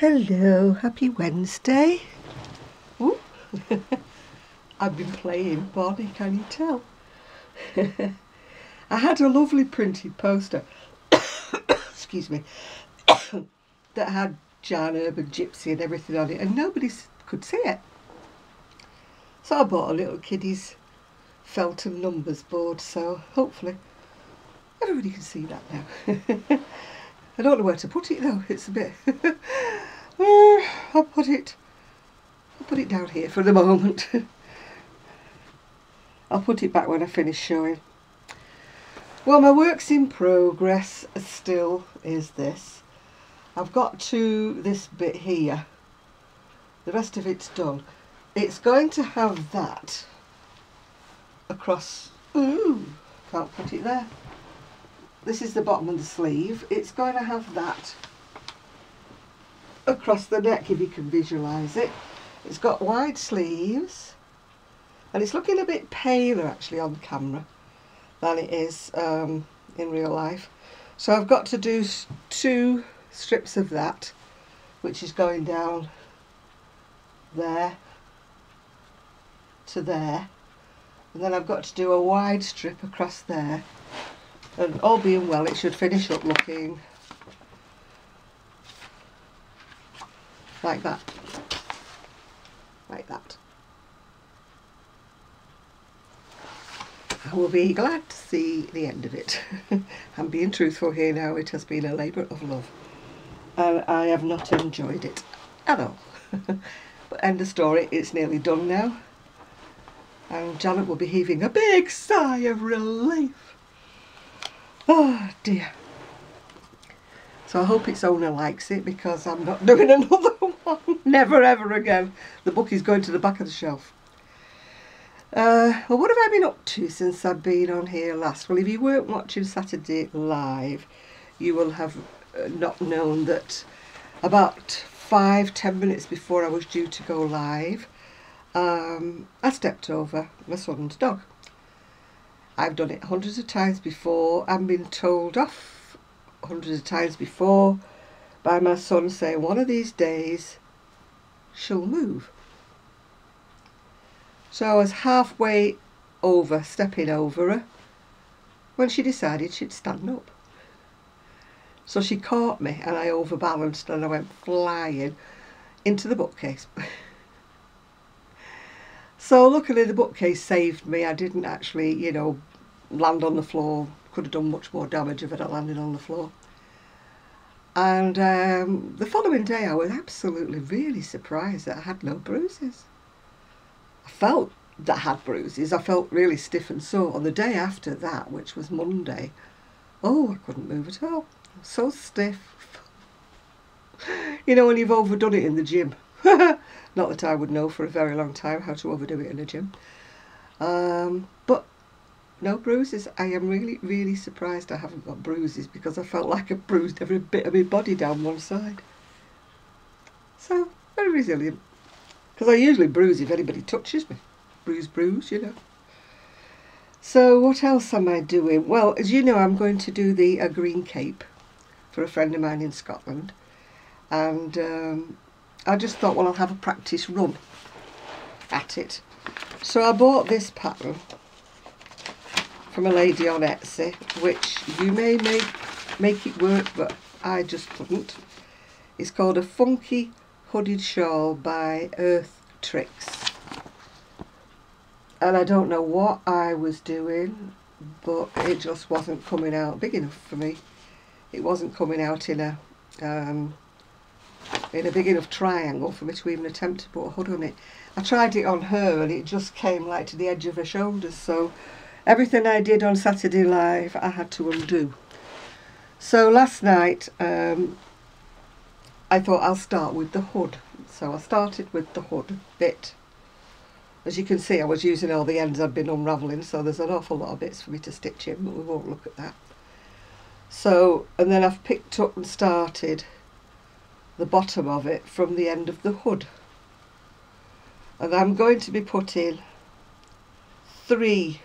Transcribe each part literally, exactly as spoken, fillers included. Hello, happy Wednesday. Ooh. I've been playing Bonnie, can you tell? I had a lovely printed poster excuse me that had Jan Urban Gypsy and everything on it, and nobody could see it, so I bought a little kiddies Felton numbers board, so hopefully everybody can see that now. I don't know where to put it though, it's a bit I'll put it I'll put it down here for the moment. I'll put it back when I finish showing. Well, my works in progress still is this. I've got to this bit here. The rest of it's done. It's going to have that across. Ooh, can't put it there. This is the bottom of the sleeve. It's going to have that across the neck, if you can visualise it. It's got wide sleeves. And it's looking a bit paler actually on camera than it is um, in real life. So I've got to do two strips of that, which is going down there to there. And then I've got to do a wide strip across there. And all being well, it should finish up looking like that. Like that. I will be glad to see the end of it. I'm being truthful here now, it has been a labour of love. And I have not enjoyed it at all. But end of story, it's nearly done now. And Janet will be heaving a big sigh of relief. Oh dear. So I hope its owner likes it, because I'm not doing another one. Never ever again. The book is going to the back of the shelf. Uh, well, what have I been up to since I've been on here last? Well, if you weren't watching Saturday Live, you will have not known that about five, ten minutes before I was due to go live, um, I stepped over my son's dog. I've done it hundreds of times before. I've been told off hundreds of times before by my son, saying one of these days she'll move. So I was halfway over, stepping over her, when she decided she'd stand up. So she caught me and I overbalanced and I went flying into the bookcase. So luckily the bookcase saved me. I didn't actually, you know, land on the floor. Could have done much more damage if I'd landed on the floor. And um, the following day I was absolutely really surprised that I had no bruises. I felt that I had bruises. I felt really stiff and sore on the day after that, which was Monday. Oh, I couldn't move at all. I was so stiff. You know, when you've overdone it in the gym. Not that I would know for a very long time how to overdo it in the gym. Um, but no bruises. I am really, really surprised I haven't got bruises, because I felt like I bruised every bit of my body down one side. So, very resilient. Because I usually bruise if anybody touches me. Bruise, bruise, you know. So what else am I doing? Well, as you know, I'm going to do the a green cape for a friend of mine in Scotland. And um, I just thought, well, I'll have a practice run at it. So I bought this pattern from a lady on Etsy, which you may make, make it work, but I just couldn't. It's called a funky hooded shawl by Earth Tricks, and I don't know what I was doing, but it just wasn't coming out big enough for me. It wasn't coming out in a um, in a big enough triangle for me to even attempt to put a hood on it. I tried it on her and it just came like to the edge of her shoulders, so everything I did on Saturday Live I had to undo. So last night um, I thought I'll start with the hood. So I started with the hood bit. As you can see, I was using all the ends I've been unravelling, so there's an awful lot of bits for me to stitch in, but we won't look at that. So, and then I've picked up and started the bottom of it from the end of the hood. And I'm going to be putting three,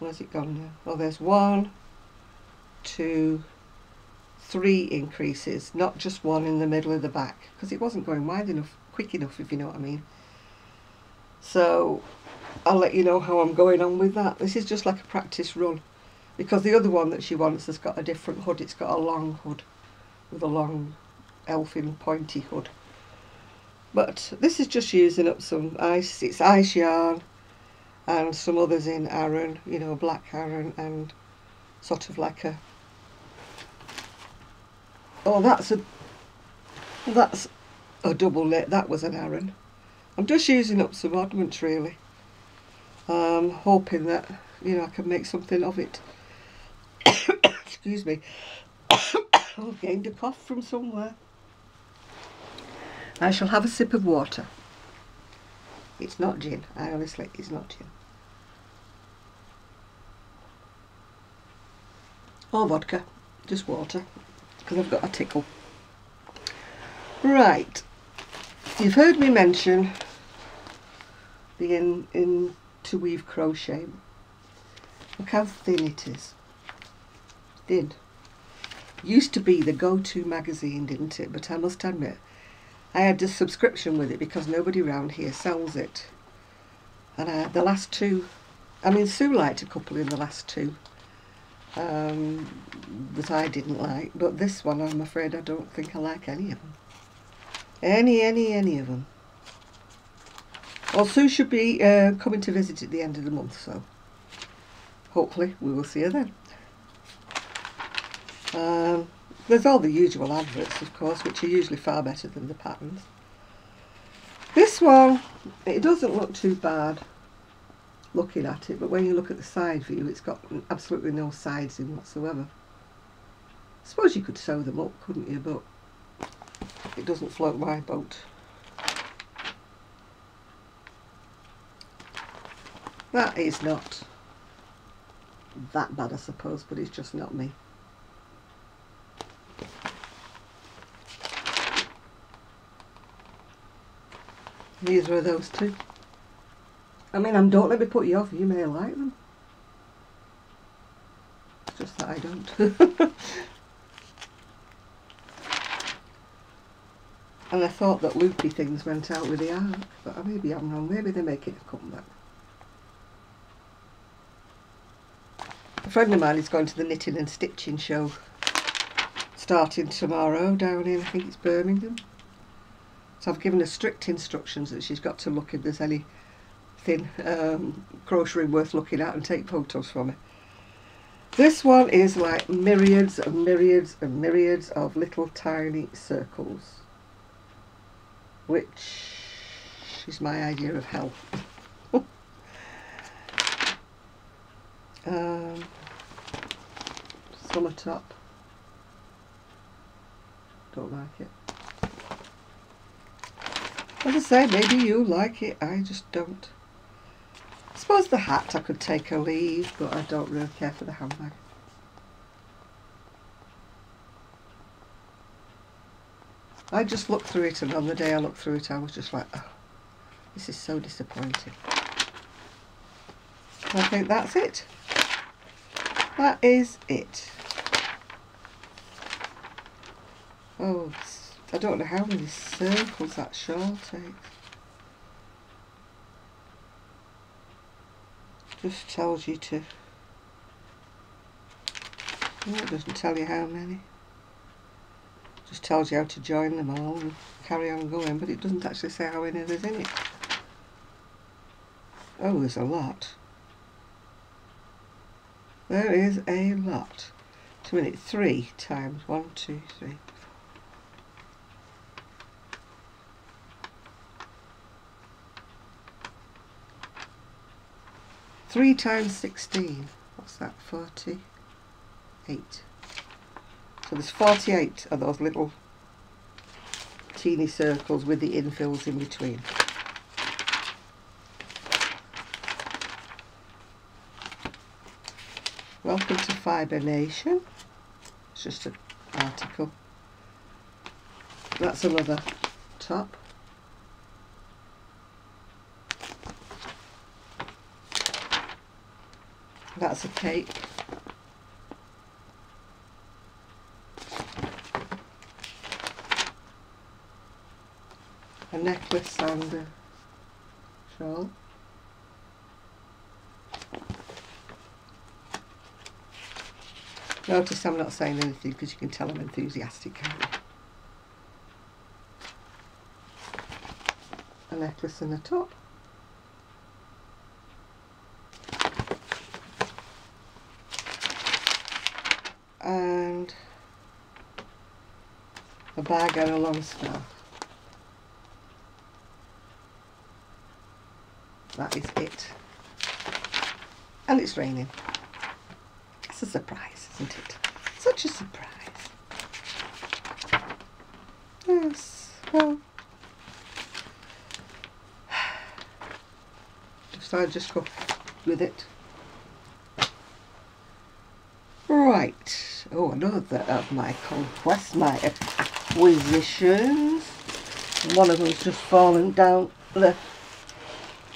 where's it gone now? Oh, there's one, two, three increases, not just one in the middle of the back, because it wasn't going wide enough, quick enough, if you know what I mean. So I'll let you know how I'm going on with that. This is just like a practice run, because the other one that she wants has got a different hood. It's got a long hood with a long elfin pointy hood. But this is just using up some ice. It's ice yarn and some others in Aran, you know, black Aran, and sort of like a... Oh, that's a that's a double knit. That was an Aran. I'm just using up some oddments really. Um, hoping that, you know, I can make something of it. Excuse me. I've gained a cough from somewhere. I shall have a sip of water. It's not gin. I honestly, it's not gin. Or vodka. Just water. Because I've got a tickle. Right, you've heard me mention the in, Interweave Crochet. Look how thin it is. Thin. Used to be the go-to magazine, didn't it? But I must admit, I had a subscription with it because nobody round here sells it. And I had the last two. I mean, Sue liked a couple in the last two. Um, that I didn't like, but this one I'm afraid I don't think I like any of them. Any, any, any of them. Well, Sue should be uh, coming to visit at the end of the month, so hopefully we will see her then. Um, there's all the usual adverts, of course, which are usually far better than the patterns. This one, it doesn't look too bad looking at it, but when you look at the side view, it's got absolutely no sides in whatsoever. I suppose you could sew them up, couldn't you, but it doesn't float my boat. That is not that bad, I suppose, but it's just not me. These were those two. I mean, I'm don't let me put you off, you may like them. It's just that I don't. And I thought that loopy things went out with the arc, but maybe I'm wrong, maybe they're making a comeback. A friend of mine is going to the knitting and stitching show starting tomorrow down in, I think it's Birmingham. So I've given her strict instructions that she's got to look if there's any Thin, um, crochet worth looking at and take photos from it. This one is like myriads and myriads and myriads of little tiny circles, which is my idea of hell. um, summer top, don't like it. As I say, maybe you like it, I just don't. I suppose the hat I could take or leave, but I don't really care for the handbag. I just looked through it, and on the day I looked through it I was just like, oh, this is so disappointing. I think that's it. That is it. Oh, I don't know how many circles that shawl takes. Just tells you to, well, it doesn't tell you how many, just tells you how to join them all and carry on going, but it doesn't actually say how many there's in it. Oh, there's a lot. There is a lot. Two minutes, three times one, two, three. Three times sixteen, what's that, forty-eight. So there's forty-eight of those little teeny circles with the infills in between. Welcome to Fibre Nation. It's just an article. That's another top. That's a cape. a necklace and a shawl. Notice I'm not saying anything because you can tell I'm enthusiastic, can't you? A necklace and a top. And a bag and a long scarf. That is it. And it's raining. It's a surprise, isn't it? Such a surprise. Yes, well. So I'll just go with it. Right. Oh, another of my conquests, my acquisitions. One of them's just fallen down the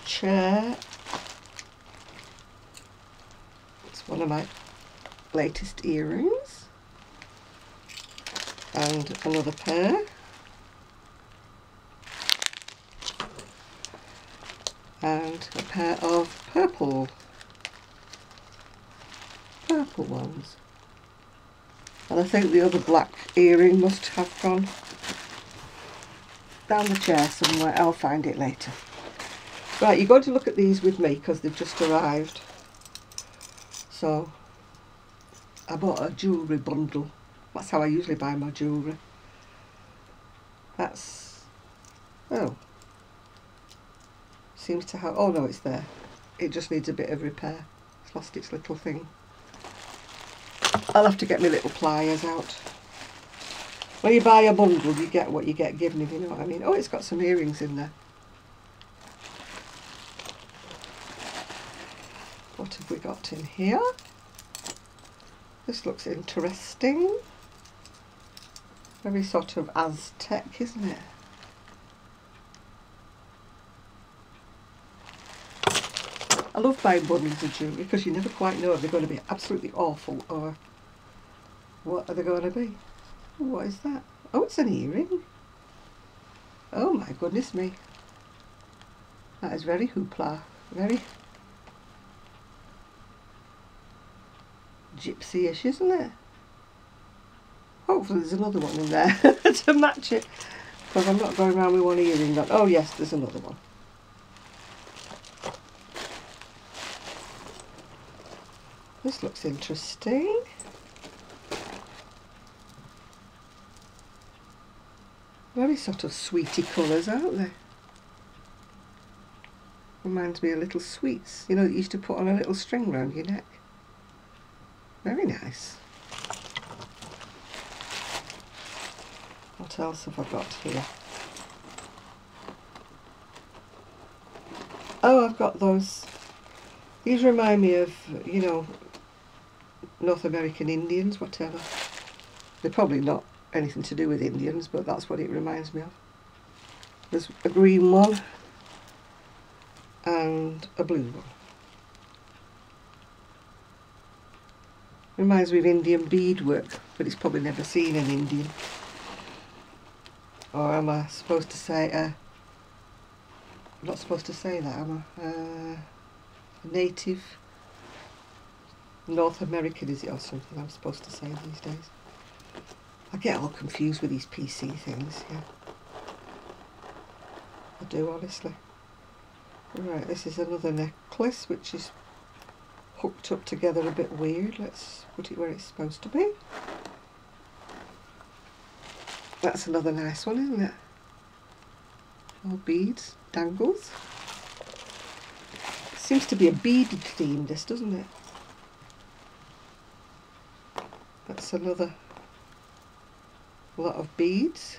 chair. It's one of my latest earrings. And another pair. And a pair of purple, purple ones. And I think the other black earring must have gone down the chair somewhere. I'll find it later. Right, you're going to look at these with me because they've just arrived. So I bought a jewellery bundle. That's how I usually buy my jewellery. That's, oh. Seems to have, oh no, it's there. It just needs a bit of repair. It's lost its little thing. I'll have to get my little pliers out. When you buy a bundle, you get what you get given, if you know what I mean. Oh, it's got some earrings in there. What have we got in here? This looks interesting. Very sort of Aztec, isn't it? I love buying bundles of jewellery because you never quite know if they're going to be absolutely awful or what are they going to be. What is that? Oh, it's an earring. Oh my goodness me. That is very hoopla. Very gypsy-ish, isn't it? Hopefully there's another one in there to match it. Because I'm not going around with one earring. But oh yes, there's another one. This looks interesting. Very sort of sweety colours, aren't they? Reminds me of little sweets, you know, that you used to put on a little string round your neck. Very nice. What else have I got here? Oh, I've got those. These remind me of, you know, North American Indians, whatever. They're probably not anything to do with Indians, but that's what it reminds me of. There's a green one and a blue one. Reminds me of Indian beadwork, but it's probably never seen an Indian. Or am I supposed to say, uh, I'm not supposed to say that, am I? Uh, native North American, is it, or something I'm supposed to say these days? I get all confused with these P C things, yeah. I do, honestly. Right, this is another necklace which is hooked up together a bit weird. Let's put it where it's supposed to be. That's another nice one, isn't it? All beads, dangles. Seems to be a beaded theme, this, doesn't it? That's another lot of beads.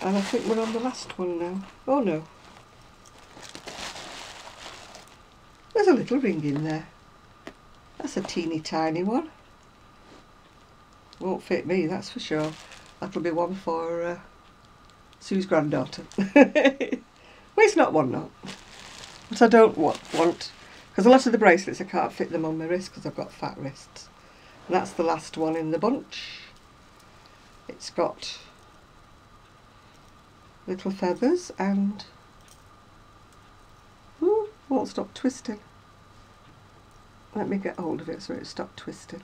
And I think we're on the last one now. Oh no. There's a little ring in there. That's a teeny tiny one. Won't fit me, that's for sure. That'll be one for uh, Sue's granddaughter. Well, it's not one knot, but I don't want, want because a lot of the bracelets I can't fit them on my wrist because I've got fat wrists. And that's the last one in the bunch. It's got little feathers and ooh, won't stop twisting. Let me get hold of it so it stopped twisting.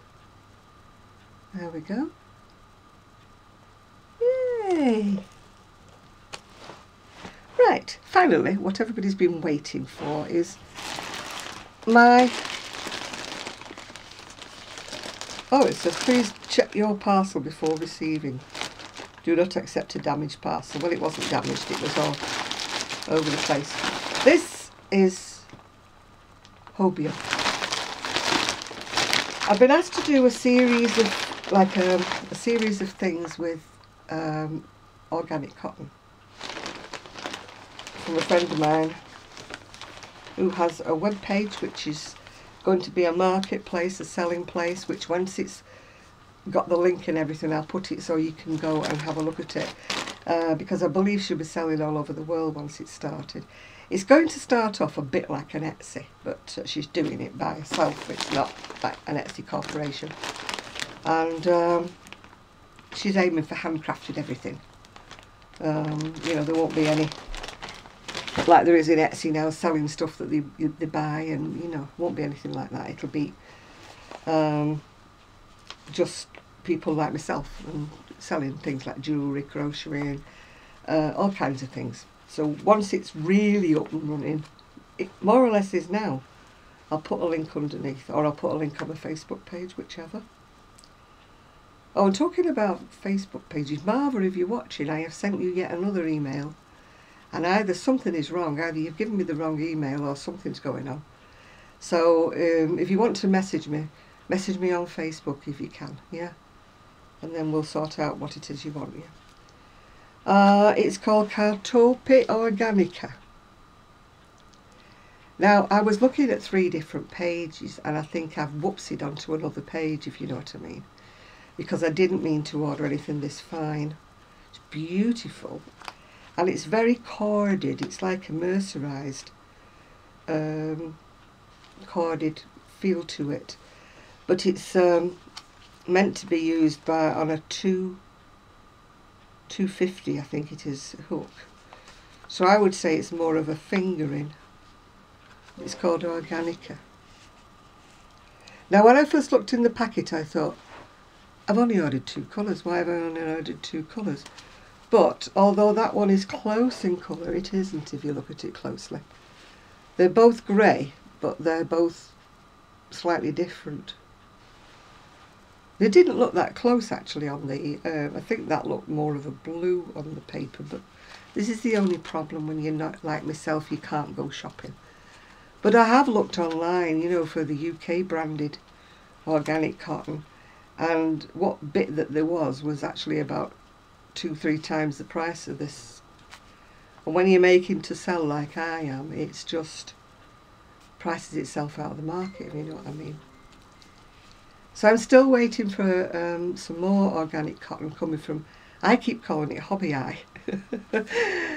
There we go. Yay! Right, finally, what everybody's been waiting for is my... Oh, it says, please check your parcel before receiving. Do not accept a damaged parcel. Well, it wasn't damaged, it was all over the place. This is Hobium. I've been asked to do a series of, like um, a series of things with um, organic cotton from a friend of mine who has a web page which is going to be a marketplace, a selling place, which once it's got the link and everything, I'll put it so you can go and have a look at it, uh, because I believe she'll be selling all over the world once it's started. It's going to start off a bit like an Etsy, but uh, she's doing it by herself. It's not like an Etsy corporation. And um, she's aiming for handcrafted everything. Um, you know, there won't be any, like there is in Etsy now, selling stuff that they, they buy, and, you know, won't be anything like that. It'll be um, just people like myself and selling things like jewellery, crochet, and uh, all kinds of things. So once it's really up and running, it more or less is now, I'll put a link underneath, or I'll put a link on my Facebook page, whichever. Oh, and talking about Facebook pages, Marva, if you're watching, I have sent you yet another email. And either something is wrong, either you've given me the wrong email or something's going on. So um, if you want to message me, message me on Facebook if you can, yeah? And then we'll sort out what it is you want, yeah? Uh, it's called Cartope Organica. Now, I was looking at three different pages and I think I've whoopsied onto another page, if you know what I mean, because I didn't mean to order anything this fine. It's beautiful. And it's very corded. It's like a mercerized um, corded feel to it, but it's um, meant to be used by on a two two fifty, I think it is, hook. So I would say it's more of a fingering. It's called Organica. Now, when I first looked in the packet, I thought, I've only ordered two colours. Why have I only ordered two colours? But although that one is close in colour, it isn't if you look at it closely. They're both grey, but they're both slightly different. They didn't look that close actually on the, uh, I think that looked more of a blue on the paper, but this is the only problem when you're not, like myself, you can't go shopping. But I have looked online, you know, for the U K branded organic cotton, and what bit that there was was actually about two, three times the price of this. And when you're making to sell like I am, it's just prices itself out of the market, if you know what I mean. So I'm still waiting for um, some more organic cotton coming from, I keep calling it Hobbii.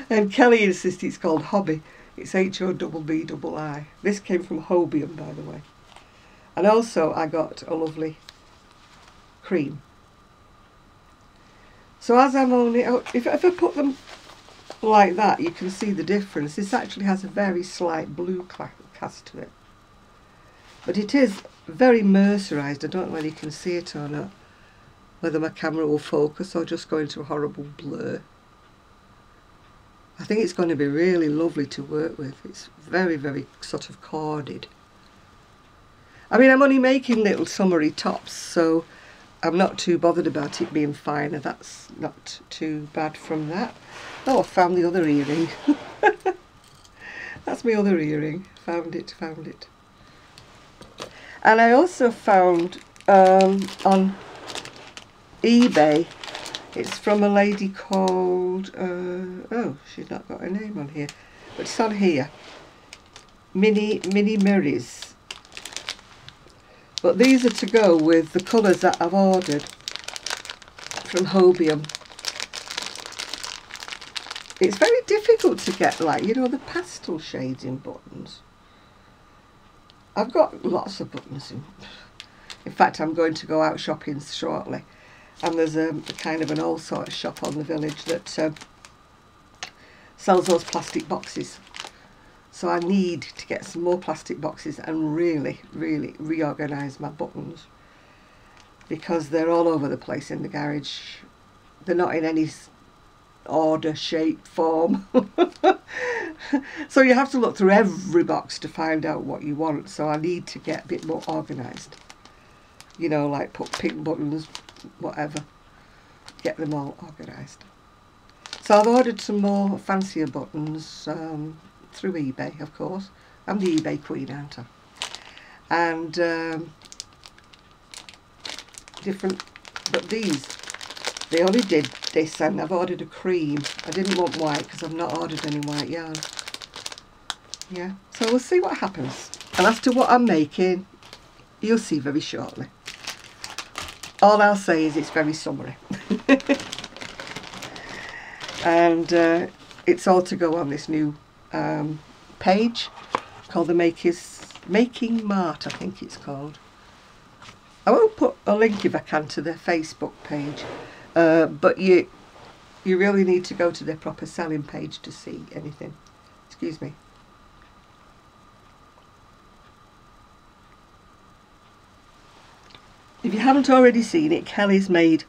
And Kelly insists it's called Hobbii. It's H O B B I I. This came from Hobium, by the way. And also I got a lovely cream. So as I'm only, if, if I put them like that, you can see the difference. This actually has a very slight blue cast to it. But it is very mercerised. I don't know whether you can see it or not, whether my camera will focus or just go into a horrible blur. I think it's going to be really lovely to work with. It's very, very sort of corded. I mean, I'm only making little summery tops, so I'm not too bothered about it being finer. That's not too bad from that. Oh, I found the other earring. That's my other earring. Found it, found it. And I also found um, on eBay, it's from a lady called, uh, oh, she's not got her name on here, but it's on here, Minnie, Minnie Mary's. But these are to go with the colours that I've ordered from Hobium. It's very difficult to get, like, you know, the pastel shades in buttons. I've got lots of buttons in. In fact, I'm going to go out shopping shortly and there's a, a kind of an old sort of shop on the village that uh, sells those plastic boxes. So I need to get some more plastic boxes and really, really reorganise my buttons, because they're all over the place in the garage. They're not in any order, shape, form. So you have to look through every box to find out what you want. So I need to get a bit more organised. You know, like put pink buttons, whatever. Get them all organised. So I've ordered some more fancier buttons um, through eBay, of course. I'm the eBay queen, aren't I? And um, different, but these, they only did this, and I've ordered a cream. I didn't want white because I've not ordered any white yarn. Yeah, so we'll see what happens. And as to what I'm making, you'll see very shortly. All I'll say is it's very summery. And uh, it's all to go on this new um, page called the Makers Making Mart, I think it's called. I won't put a link if I can to their Facebook page, uh, but you you really need to go to their proper selling page to see anything. Excuse me. If you haven't already seen it, Kelly's made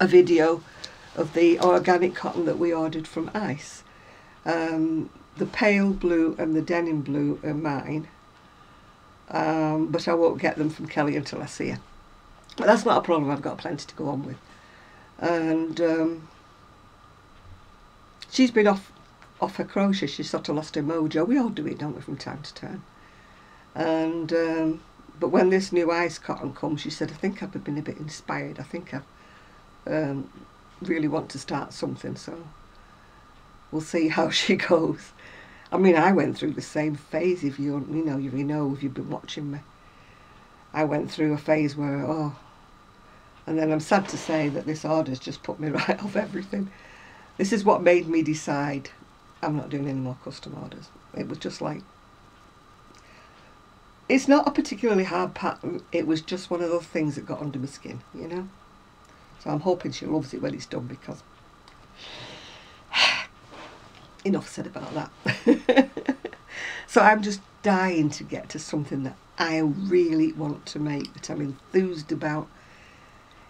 a video of the organic cotton that we ordered from ICE. Um, the pale blue and the denim blue are mine. Um, but I won't get them from Kelly until I see her. But that's not a problem, I've got plenty to go on with. And um, she's been off off her crochet, she's sort of lost her mojo. We all do it, don't we, from time to time. And um, but when this new ICE cotton comes, she said, I think I've been a bit inspired, I think I um, really want to start something, so we'll see how she goes. I mean, I went through the same phase, if you you know, you know, if you've been watching me. I went through a phase where, oh, and then I'm sad to say that this order's just put me right off everything. This is what made me decide I'm not doing any more custom orders. It was just like, it's not a particularly hard pattern, it was just one of those things that got under my skin, you know. So I'm hoping she loves it when it's done, because enough said about that. So I'm just dying to get to something that I really want to make, that I'm enthused about.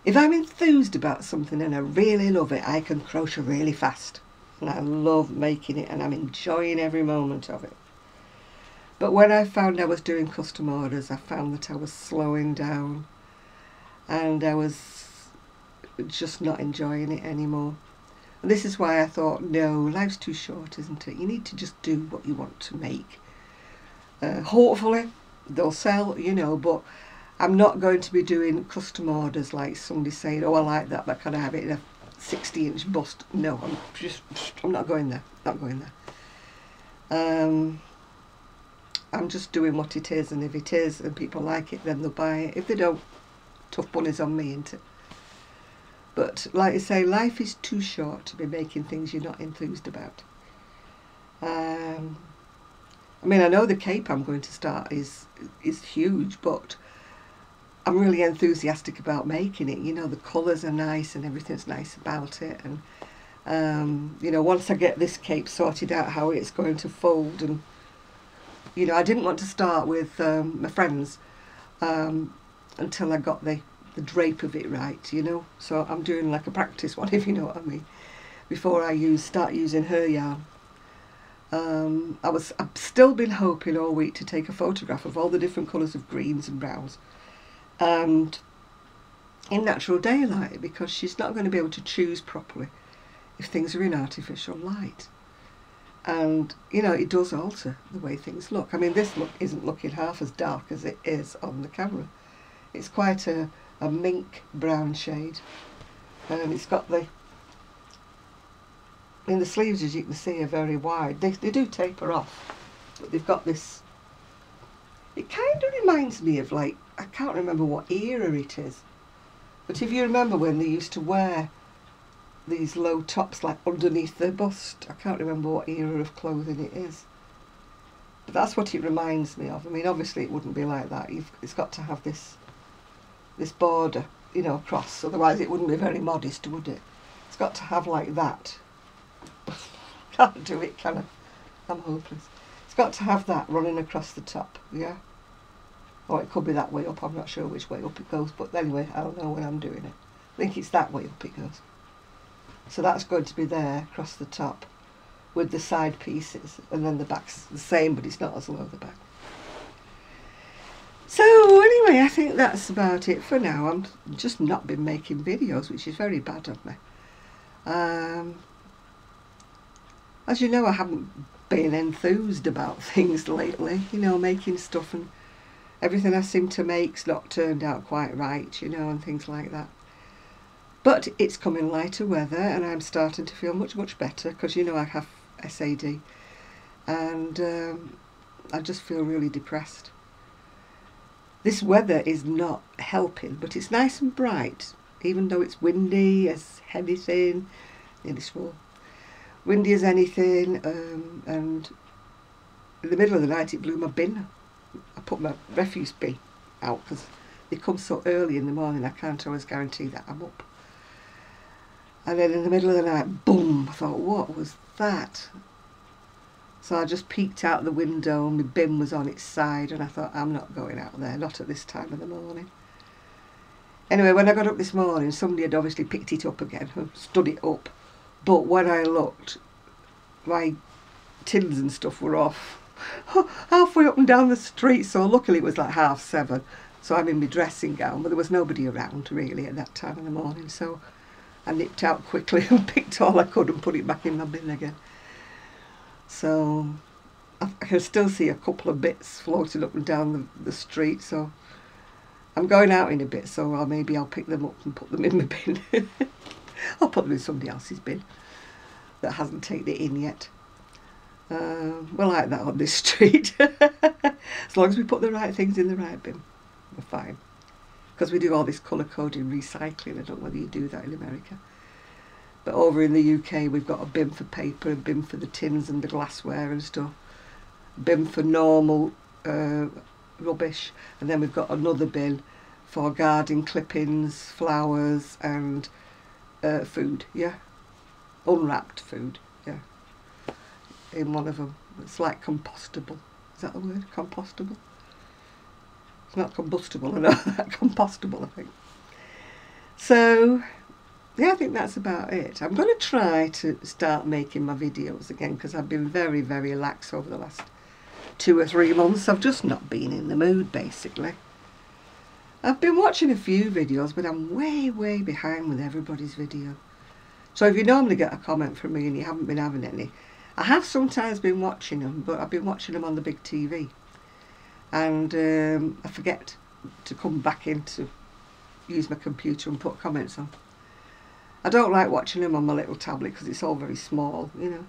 If I'm enthused about something and I really love it, I can crochet really fast, and I love making it and I'm enjoying every moment of it. But when I found I was doing custom orders, I found that I was slowing down and I was just not enjoying it anymore. This is why I thought, no, life's too short, isn't it? You need to just do what you want to make. Uh, hopefully they'll sell, you know, but I'm not going to be doing custom orders like somebody saying, oh, I like that, but can I have it in a sixty inch bust? No, I'm just, I'm not going there, not going there. Um, I'm just doing what it is, and if it is and people like it, then they'll buy it. If they don't, tough bunnies on me, isn't it? But like I say, life is too short to be making things you're not enthused about. Um, I mean, I know the cape I'm going to start is is huge, but I'm really enthusiastic about making it. You know, the colours are nice and everything's nice about it. And, um, you know, once I get this cape sorted out, how it's going to fold. And, you know, I didn't want to start with um, my friends um, until I got the... the drape of it right, you know, so I'm doing like a practice one, if you know what I mean, before I use start using her yarn. um, I was I've still been hoping all week to take a photograph of all the different colours of greens and browns, and in natural daylight, because she's not going to be able to choose properly if things are in artificial light. And you know, it does alter the way things look. I mean, this look isn't looking half as dark as it is on the camera. It's quite a a mink brown shade, and it's got the, in the sleeves, as you can see, are very wide. They, they do taper off, but they've got this, it kind of reminds me of, like, I can't remember what era it is, but if you remember when they used to wear these low tops like underneath their bust, I can't remember what era of clothing it is, but that's what it reminds me of. I mean, obviously it wouldn't be like that. You've, it's got to have this this border you know, across, otherwise it wouldn't be very modest, would it? It's got to have like that. Can't do it, can I? I'm hopeless. It's got to have that running across the top, yeah? Or it could be that way up, I'm not sure which way up it goes, but anyway, I'll know when I'm doing it. I think it's that way up it goes. So that's going to be there, across the top, with the side pieces, and then the back's the same, but it's not as low the back. So anyway, I think that's about it for now. I'm just not been making videos, which is very bad of me. Um, as you know, I haven't been enthused about things lately, you know, making stuff, and everything I seem to make's not turned out quite right, you know, and things like that. But it's coming lighter weather, and I'm starting to feel much, much better, because you know I have S A D, and um, I just feel really depressed. This weather is not helping, but it's nice and bright, even though it's windy as anything, nearly swore, windy as anything, um, and in the middle of the night it blew my bin. I put my refuse bin out, because they come so early in the morning, I can't always guarantee that I'm up. And then in the middle of the night, boom, I thought, what was that? So I just peeked out the window, and my bin was on its side, and I thought, I'm not going out there, not at this time of the morning. Anyway, when I got up this morning, somebody had obviously picked it up again and stood it up. But when I looked, my tins and stuff were off. Halfway up and down the street, so luckily it was like half seven. So I'm in my dressing gown, but there was nobody around really at that time of the morning, so I nipped out quickly and picked all I could and put it back in my bin again. So I can still see a couple of bits floating up and down the, the street, so I'm going out in a bit, so I'll, maybe I'll pick them up and put them in my bin. I'll put them in somebody else's bin that hasn't taken it in yet. Uh, we're like that on this street. As long as we put the right things in the right bin, we're fine. Because we do all this colour coding recycling. I don't know whether you do that in America. But over in the U K, we've got a bin for paper, a bin for the tins and the glassware and stuff, a bin for normal uh, rubbish, and then we've got another bin for garden clippings, flowers and uh, food, yeah, unwrapped food, yeah, in one of them. It's like compostable, is that the word, compostable? It's not combustible, I know that, compostable I think. So yeah, I think that's about it. I'm going to try to start making my videos again, because I've been very, very lax over the last two or three months. I've just not been in the mood, basically. I've been watching a few videos, but I'm way, way behind with everybody's video. So if you normally get a comment from me and you haven't been having any, I have sometimes been watching them, but I've been watching them on the big T V. And um, I forget to come back in to use my computer and put comments on. I don't like watching them on my little tablet because it's all very small, you know.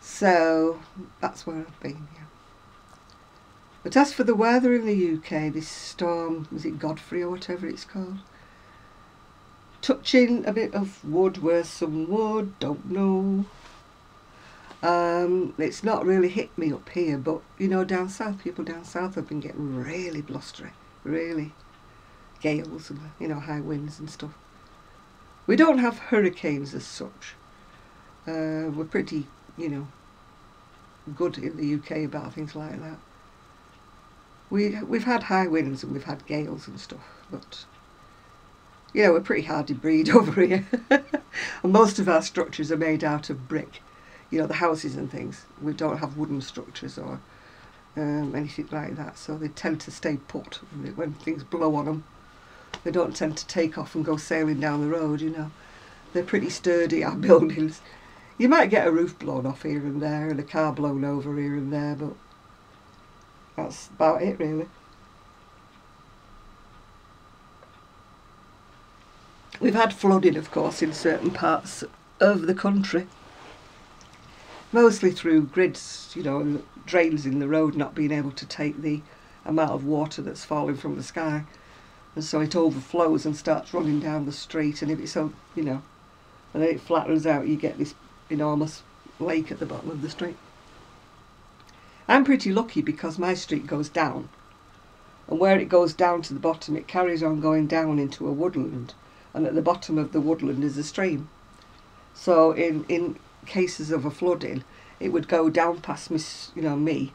So that's where I've been, yeah. But as for the weather in the U K, this storm, was it Godfrey or whatever it's called? Touching a bit of wood, where's some wood, don't know. Um, it's not really hit me up here, but you know, down south, people down south have been getting really blustery, really gales and, you know, high winds and stuff. We don't have hurricanes as such. Uh, we're pretty, you know, good in the U K about things like that. We, we've had high winds and we've had gales and stuff, but, you know, we're pretty hard to breed over here. And most of our structures are made out of brick, you know, the houses and things. We don't have wooden structures or um, anything like that, so they tend to stay put when things blow on them. They don't tend to take off and go sailing down the road, you know. They're pretty sturdy, our buildings. You might get a roof blown off here and there and a car blown over here and there, but that's about it, really. We've had flooding, of course, in certain parts of the country. Mostly through grids, you know, and drains in the road not being able to take the amount of water that's falling from the sky. And so it overflows and starts running down the street, and if it's so, you know, and then it flattens out, you get this enormous lake at the bottom of the street. I'm pretty lucky because my street goes down, and where it goes down to the bottom it carries on going down into a woodland, and at the bottom of the woodland is a stream. So in, in cases of a flooding it would go down past miss, you know, me,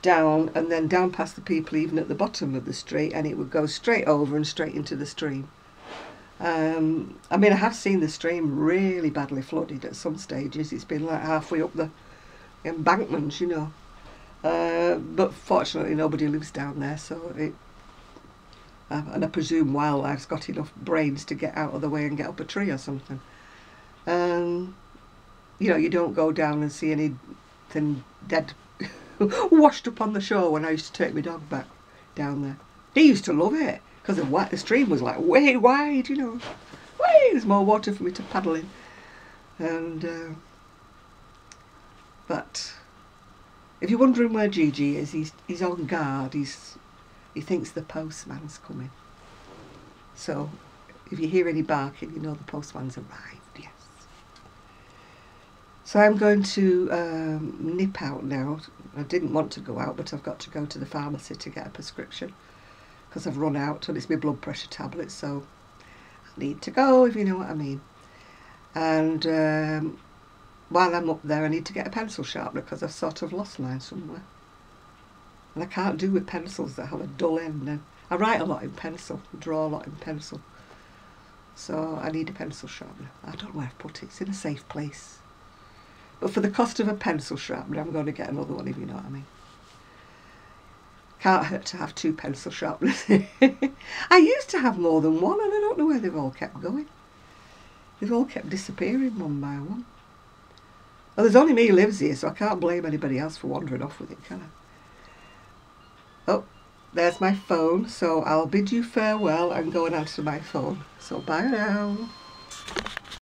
down and then down past the people even at the bottom of the street, and it would go straight over and straight into the stream. Um, I mean, I have seen the stream really badly flooded at some stages. It's been like halfway up the embankments, you know. Uh, but fortunately nobody lives down there, so it, uh, and I presume wildlife's got enough brains to get out of the way and get up a tree or something. Um, you know, you don't go down and see anything dead washed up on the shore when I used to take my dog back down there. He used to love it, because the, the stream was like way wide, you know. Way, there's more water for me to paddle in. And, uh, but, if you're wondering where Gigi is, he's, he's on guard. He's, he thinks the postman's coming. So, if you hear any barking, you know the postman's arrived, yes. So I'm going to um, nip out now. I didn't want to go out, but I've got to go to the pharmacy to get a prescription, because I've run out, and it's my blood pressure tablets, so I need to go, if you know what I mean. And um, while I'm up there I need to get a pencil sharpener, because I've sort of lost mine somewhere, and I can't do with pencils that have a dull end now. I write a lot in pencil, draw a lot in pencil, so I need a pencil sharpener. I don't know where I've put it, it's in a safe place, but for the cost of a pencil sharpener I'm going to get another one, if you know what I mean. Can't hurt to have two pencil sharpeners. I used to have more than one, and I don't know where they've all kept going. They've all kept disappearing one by one. Well, there's only me lives here, so I can't blame anybody else for wandering off with it, can I? Oh, there's my phone, so I'll bid you farewell and go and answer my phone. So bye now.